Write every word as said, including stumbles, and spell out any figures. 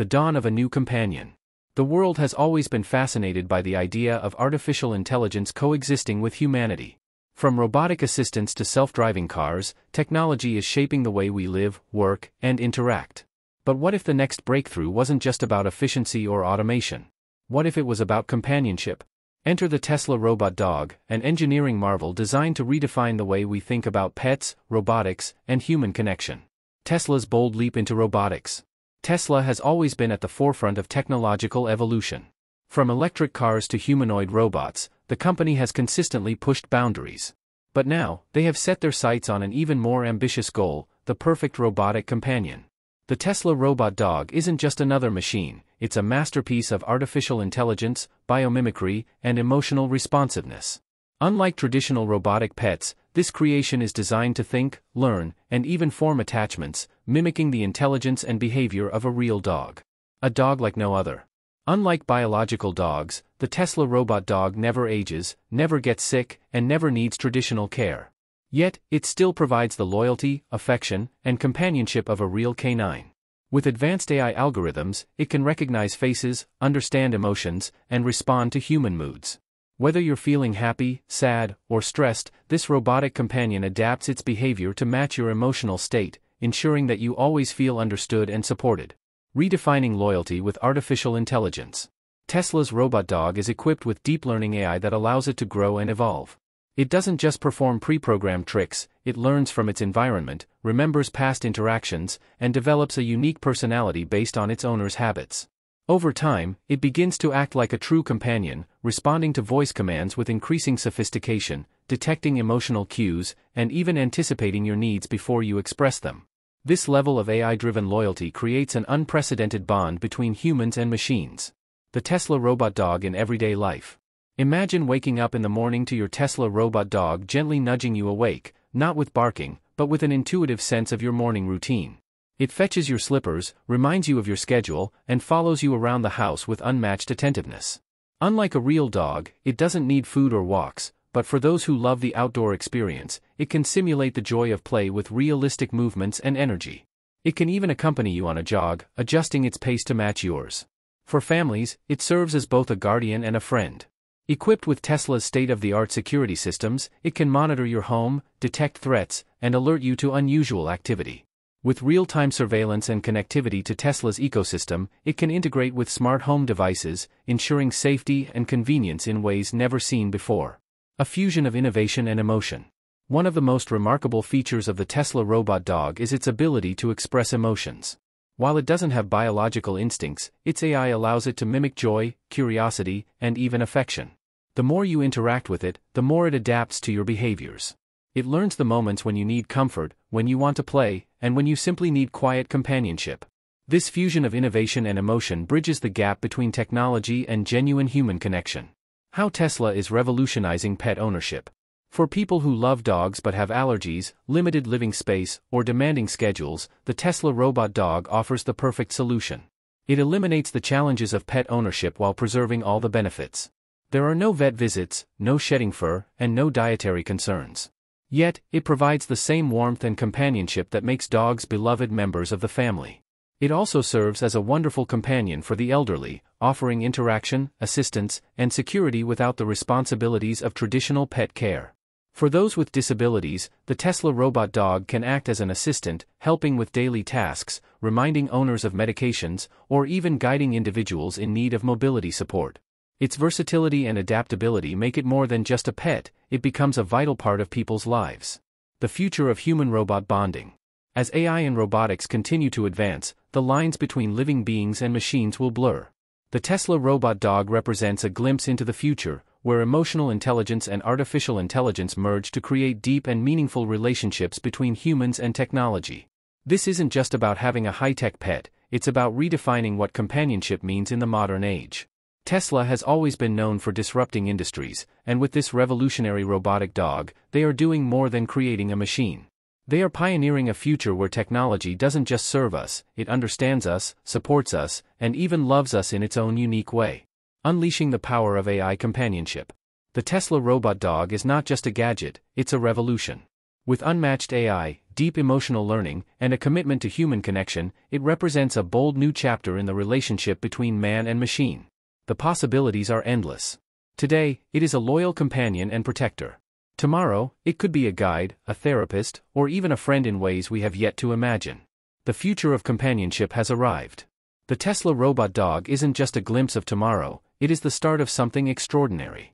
the dawn of a new companion. The world has always been fascinated by the idea of artificial intelligence coexisting with humanity. From robotic assistants to self-driving cars, technology is shaping the way we live, work, and interact. But what if the next breakthrough wasn't just about efficiency or automation? What if it was about companionship? Enter the Tesla robot dog, an engineering marvel designed to redefine the way we think about pets, robotics, and human connection. Tesla's bold leap into robotics. Tesla has always been at the forefront of technological evolution. From electric cars to humanoid robots, the company has consistently pushed boundaries. But now, they have set their sights on an even more ambitious goal, the perfect robotic companion. The Tesla robot dog isn't just another machine, it's a masterpiece of artificial intelligence, biomimicry, and emotional responsiveness. Unlike traditional robotic pets, this creation is designed to think, learn, and even form attachments, mimicking the intelligence and behavior of a real dog. A dog like no other. Unlike biological dogs, the Tesla robot dog never ages, never gets sick, and never needs traditional care. Yet, it still provides the loyalty, affection, and companionship of a real canine. With advanced A I algorithms, it can recognize faces, understand emotions, and respond to human moods. Whether you're feeling happy, sad, or stressed, this robotic companion adapts its behavior to match your emotional state, ensuring that you always feel understood and supported. Redefining loyalty with artificial intelligence. Tesla's robot dog is equipped with deep learning A I that allows it to grow and evolve. It doesn't just perform pre-programmed tricks, it learns from its environment, remembers past interactions, and develops a unique personality based on its owner's habits. Over time, it begins to act like a true companion, responding to voice commands with increasing sophistication, detecting emotional cues, and even anticipating your needs before you express them. This level of A I-driven loyalty creates an unprecedented bond between humans and machines. The Tesla robot dog in everyday life. Imagine waking up in the morning to your Tesla robot dog gently nudging you awake, not with barking, but with an intuitive sense of your morning routine. It fetches your slippers, reminds you of your schedule, and follows you around the house with unmatched attentiveness. Unlike a real dog, it doesn't need food or walks, but for those who love the outdoor experience, it can simulate the joy of play with realistic movements and energy. It can even accompany you on a jog, adjusting its pace to match yours. For families, it serves as both a guardian and a friend. Equipped with Tesla's state-of-the-art security systems, it can monitor your home, detect threats, and alert you to unusual activity. With real-time surveillance and connectivity to Tesla's ecosystem, it can integrate with smart home devices, ensuring safety and convenience in ways never seen before. A fusion of innovation and emotion. One of the most remarkable features of the Tesla robot dog is its ability to express emotions. While it doesn't have biological instincts, its A I allows it to mimic joy, curiosity, and even affection. The more you interact with it, the more it adapts to your behaviors. It learns the moments when you need comfort, when you want to play, and when you simply need quiet companionship. This fusion of innovation and emotion bridges the gap between technology and genuine human connection. How Tesla is revolutionizing pet ownership. For people who love dogs but have allergies, limited living space, or demanding schedules, the Tesla robot dog offers the perfect solution. It eliminates the challenges of pet ownership while preserving all the benefits. There are no vet visits, no shedding fur, and no dietary concerns. Yet, it provides the same warmth and companionship that makes dogs beloved members of the family. It also serves as a wonderful companion for the elderly, offering interaction, assistance, and security without the responsibilities of traditional pet care. For those with disabilities, the Tesla robot dog can act as an assistant, helping with daily tasks, reminding owners of medications, or even guiding individuals in need of mobility support. Its versatility and adaptability make it more than just a pet, it becomes a vital part of people's lives. The future of human-robot bonding. As A I and robotics continue to advance, the lines between living beings and machines will blur. The Tesla robot dog represents a glimpse into the future, where emotional intelligence and artificial intelligence merge to create deep and meaningful relationships between humans and technology. This isn't just about having a high-tech pet, it's about redefining what companionship means in the modern age. Tesla has always been known for disrupting industries, and with this revolutionary robotic dog, they are doing more than creating a machine. They are pioneering a future where technology doesn't just serve us, it understands us, supports us, and even loves us in its own unique way. Unleashing the power of A I companionship. The Tesla robot dog is not just a gadget, it's a revolution. With unmatched A I, deep emotional learning, and a commitment to human connection, it represents a bold new chapter in the relationship between man and machine. The possibilities are endless. Today, it is a loyal companion and protector. Tomorrow, it could be a guide, a therapist, or even a friend in ways we have yet to imagine. The future of companionship has arrived. The Tesla robot dog isn't just a glimpse of tomorrow, it is the start of something extraordinary.